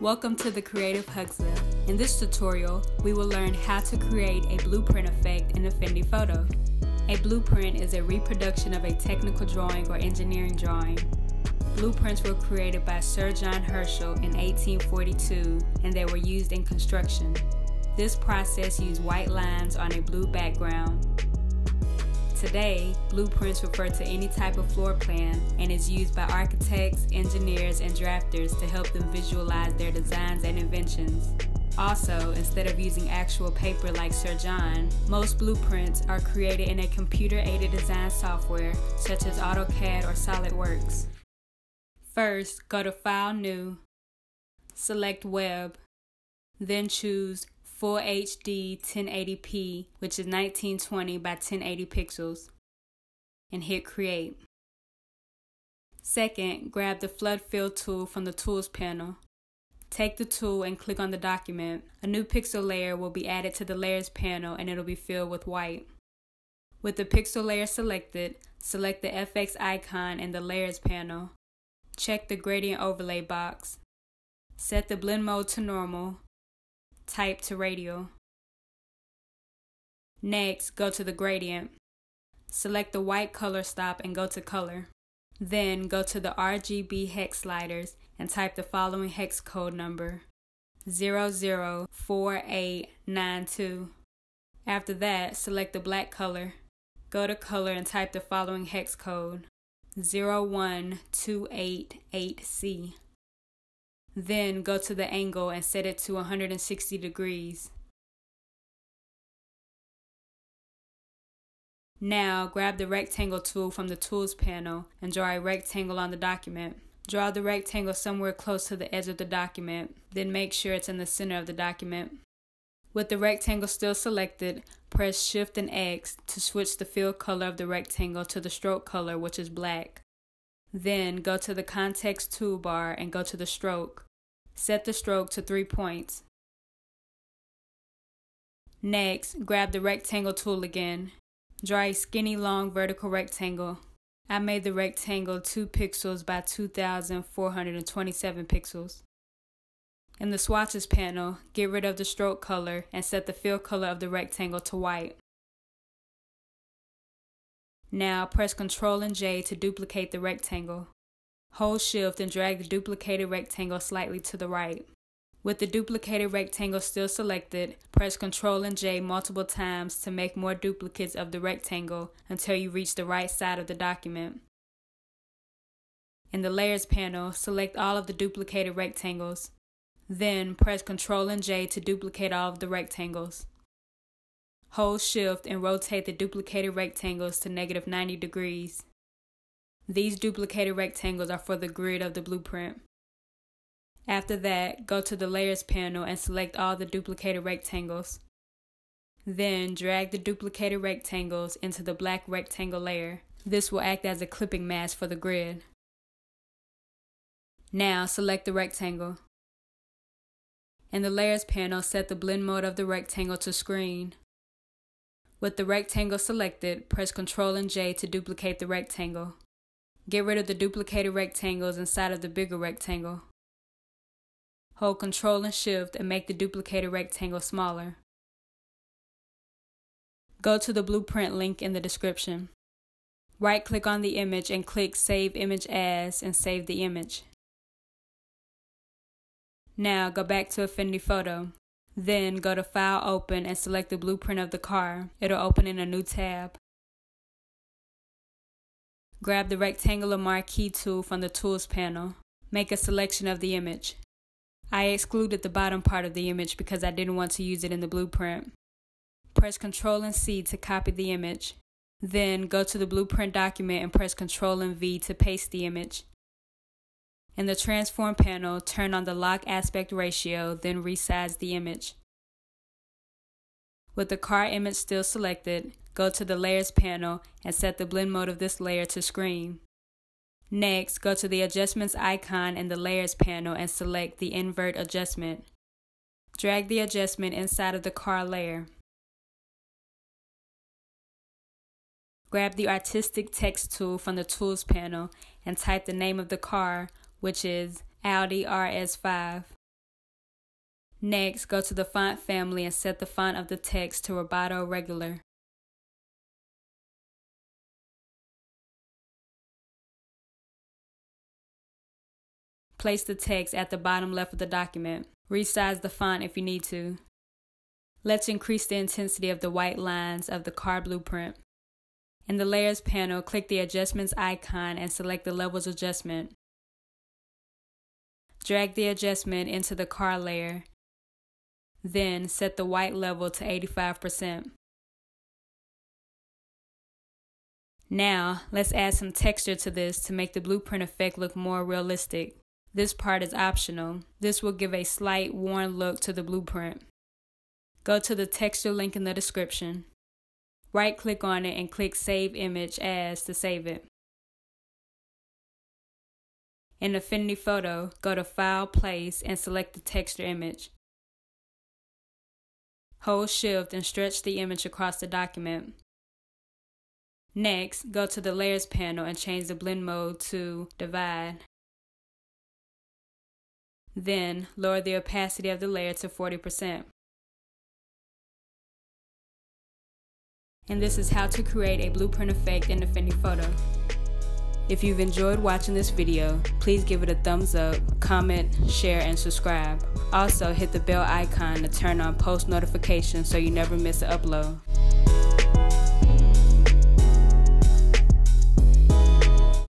Welcome to The Creative Hagja. In this tutorial, we will learn how to create a blueprint effect in Affinity Photo. A blueprint is a reproduction of a technical drawing or engineering drawing. Blueprints were created by Sir John Herschel in 1842, and they were used in construction. This process used white lines on a blue background. Today, blueprints refer to any type of floor plan and is used by architects, engineers, and drafters to help them visualize their designs and inventions. Also, instead of using actual paper like Sir John, most blueprints are created in a computer-aided design software such as AutoCAD or SolidWorks. First, go to File, New, select Web, then choose Full HD 1080p, which is 1920 by 1080 pixels, and hit Create. Second, grab the Flood Fill tool from the Tools panel. Take the tool and click on the document. A new pixel layer will be added to the Layers panel and it'll be filled with white. With the pixel layer selected, select the FX icon in the Layers panel. Check the Gradient Overlay box. Set the Blend Mode to Normal. Type to radial. Next, go to the gradient. Select the white color stop and go to color. Then go to the RGB hex sliders and type the following hex code number 004892. After that, select the black color. Go to color and type the following hex code 01288C. Then go to the angle and set it to 160 degrees. Now grab the rectangle tool from the Tools panel and draw a rectangle on the document. Draw the rectangle somewhere close to the edge of the document, then make sure it's in the center of the document. With the rectangle still selected, press Shift and X to switch the fill color of the rectangle to the stroke color, which is black. Then go to the context toolbar and go to the stroke. Set the stroke to 3 points. Next, grab the rectangle tool again. Draw a skinny long vertical rectangle. I made the rectangle 2 pixels by 2427 pixels. In the swatches panel, get rid of the stroke color and set the fill color of the rectangle to white. Now press Ctrl and J to duplicate the rectangle. Hold Shift and drag the duplicated rectangle slightly to the right. With the duplicated rectangle still selected, press Ctrl and J multiple times to make more duplicates of the rectangle until you reach the right side of the document. In the Layers panel, select all of the duplicated rectangles. Then press Ctrl and J to duplicate all of the rectangles. Hold Shift and rotate the duplicated rectangles to -90 degrees. These duplicated rectangles are for the grid of the blueprint. After that, go to the Layers panel and select all the duplicated rectangles. Then drag the duplicated rectangles into the black rectangle layer. This will act as a clipping mask for the grid. Now select the rectangle. In the Layers panel, set the blend mode of the rectangle to screen. With the rectangle selected, press Ctrl and J to duplicate the rectangle. Get rid of the duplicated rectangles inside of the bigger rectangle. Hold Ctrl and Shift and make the duplicated rectangle smaller. Go to the blueprint link in the description. Right-click on the image and click Save Image As and save the image. Now go back to Affinity Photo. Then go to File, Open, and select the blueprint of the car. It'll open in a new tab. Grab the rectangular marquee tool from the Tools panel. Make a selection of the image. I excluded the bottom part of the image because I didn't want to use it in the blueprint. Press Ctrl and C to copy the image. Then go to the blueprint document and press Ctrl and V to paste the image. In the Transform panel, turn on the Lock Aspect Ratio, then resize the image. With the car image still selected, go to the Layers panel and set the blend mode of this layer to screen. Next, go to the Adjustments icon in the Layers panel and select the Invert Adjustment. Drag the adjustment inside of the car layer. Grab the Artistic Text tool from the Tools panel and type the name of the car, which is Audi RS5. Next, go to the font family and set the font of the text to Roboto Regular. Place the text at the bottom left of the document. Resize the font if you need to. Let's increase the intensity of the white lines of the car blueprint. In the Layers panel, click the Adjustments icon and select the Levels adjustment. Drag the adjustment into the car layer. Then, set the white level to 85%. Now, let's add some texture to this to make the blueprint effect look more realistic. This part is optional. This will give a slight worn look to the blueprint. Go to the texture link in the description. Right-click on it and click Save Image As to save it. In Affinity Photo, go to File, Place, and select the texture image. Hold Shift and stretch the image across the document. Next, go to the Layers panel and change the blend mode to Divide. Then, lower the opacity of the layer to 40%. And this is how to create a blueprint effect in Affinity Photo. If you've enjoyed watching this video, please give it a thumbs up, comment, share, and subscribe. Also, hit the bell icon to turn on post notifications so you never miss an upload.